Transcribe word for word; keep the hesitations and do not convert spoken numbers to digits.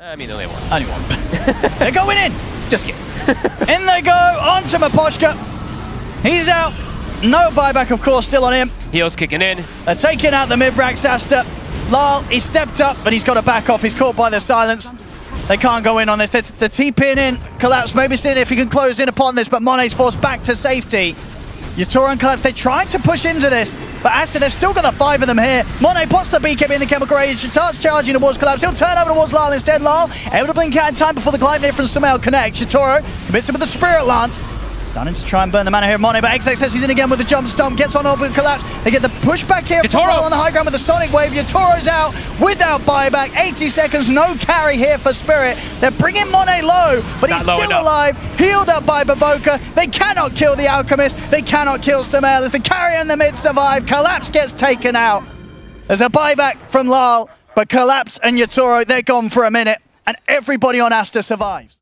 I mean, only one. Only one. They're going in! Just kidding. In they go, onto Maposhka. He's out. No buyback, of course, still on him. Heels kicking in. They're taking out the mid-racks, Asta. Larl, he stepped up, but he's got to back off. He's caught by the silence. They can't go in on this. They're, they're T-pin in. Collapse, maybe seeing if he can close in upon this, but Monet's forced back to safety. Yatoro and Collapse, they tried to push into this, but Asta, they've still got the five of them here. Monet pots the B K B in the chemical rage, starts charging towards Collapse. He'll turn over towards Larl instead. Larl able to blink out in time before the glide there from Samael connects. Yatoro commits him with the Spirit Lance. Starting to try and burn the mana here of Monet, but X X S is in again with the jump stomp, gets on up with Collapse. They get the push back here from Larl on the high ground with the Sonic Wave. Yatoro's out without buyback. eighty seconds, no carry here for Spirit. They're bringing Monet low, but he's still alive, healed up by Baboka. They cannot kill the Alchemist. They cannot kill Samael as the carrier in the mid survive. Collapse gets taken out. There's a buyback from Larl, but Collapse and Yatoro, they're gone for a minute, and everybody on Asta survives.